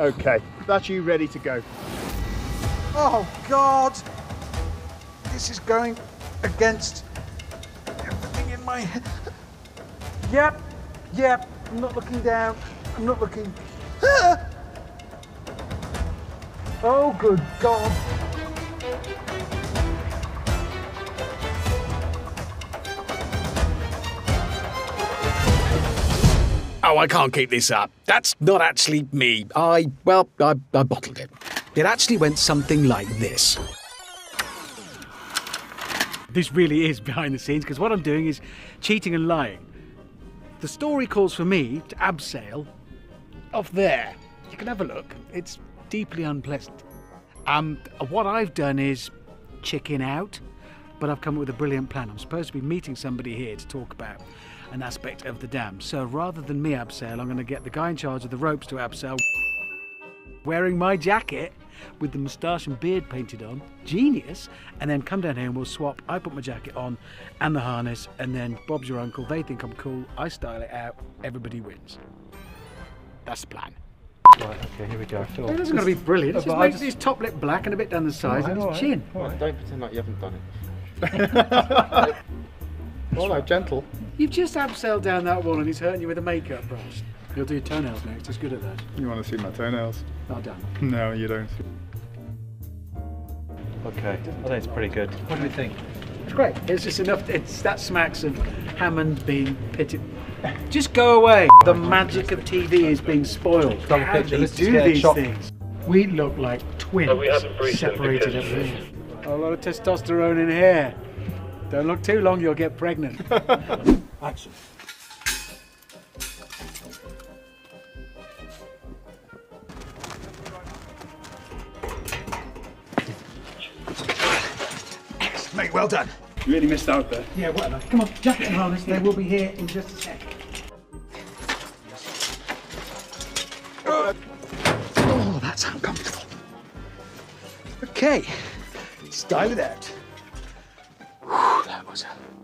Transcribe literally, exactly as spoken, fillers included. Okay, that's you ready to go. Oh God, this is going against everything in my head. Yep, yep, I'm not looking down, I'm not looking. Ah! Oh good God. Oh, I can't keep this up. That's not actually me. I, well, I, I bottled it. It actually went something like this. This really is behind the scenes, because what I'm doing is cheating and lying. The story calls for me to abseil off there. You can have a look. It's deeply unpleasant. Um, what I've done is chicken out, but I've come up with a brilliant plan. I'm supposed to be meeting somebody here to talk about an aspect of the dam. So rather than me abseil, I'm going to get the guy in charge of the ropes to abseil, wearing my jacket with the moustache and beard painted on. Genius. And then come down here and we'll swap. I put my jacket on and the harness, and then Bob's your uncle. They think I'm cool. I style it out. Everybody wins. That's the plan. Right, okay, here we go. It doesn't it's, gotta be brilliant. Just make just... his top lip black and a bit down the sides, right, and his right, chin. Right. Don't pretend like you haven't done it. Oh no, gentle. You've just abseiled down that wall and he's hurting you with a makeup brush. You'll do your toenails next, he's good at that. You want to see my toenails? Oh, damn. No, you don't. Okay, I think it's pretty good. What do we think? It's great. It's just enough, it's that smacks of Hammond being pitted. Just go away. The magic of T V is being spoiled. How do they do these things? We look like twins, separated at birth. A lot of testosterone in here. Don't look too long, you'll get pregnant. Action. Mate, well done. You really missed out there. Yeah, whatever. Come on, jacket and harness, they will be here in just a sec. Oh, oh that's uncomfortable. Okay, style it out. That was a...